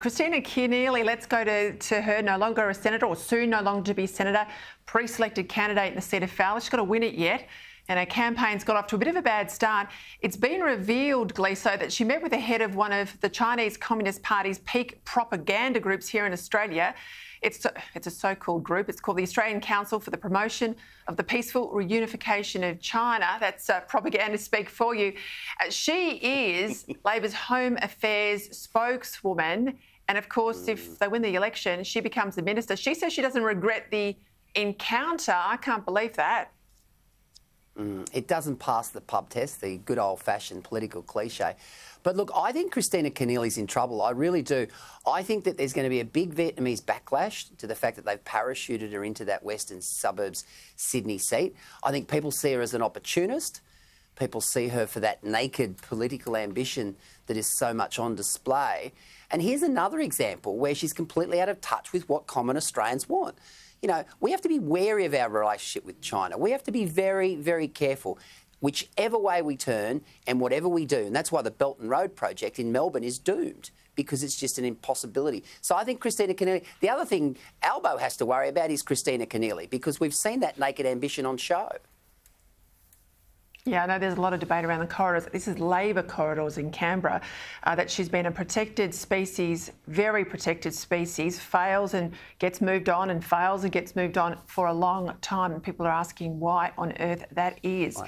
Kristina Keneally, let's go to her, no longer a senator, or soon no longer to be senator, pre-selected candidate in the seat of Fowler. She's got to win it yet, and her campaign's got off to a bit of a bad start. It's been revealed, Gliso, that she met with the head of one of the Chinese Communist Party's peak propaganda groups here in Australia. It's a so-called group. It's called the Australian Council for the Promotion of the Peaceful Reunification of China. That's propaganda speak for you. She is Labor's Home Affairs spokeswoman. And, of course, if they win the election, she becomes the minister. She says she doesn't regret the encounter. I can't believe that. It doesn't pass the pub test, the good old-fashioned political cliche. But, look, I think Kristina Keneally's in trouble. I really do. I think that there's going to be a big Vietnamese backlash to the fact that they've parachuted her into that western suburbs Sydney seat. I think people see her as an opportunist. People see her for that naked political ambition that is so much on display. And here's another example where she's completely out of touch with what common Australians want. You know, we have to be wary of our relationship with China. We have to be very, very careful, whichever way we turn and whatever we do. And that's why the Belt and Road Project in Melbourne is doomed, because it's just an impossibility. So I think Kristina Keneally... The other thing Albo has to worry about is Kristina Keneally, because we've seen that naked ambition on show. Yeah, I know there's a lot of debate around the corridors. This is Labor corridors in Canberra, that she's been a protected species, very protected species, fails and gets moved on and fails and gets moved on for a long time. And people are asking why on earth that is. Wow.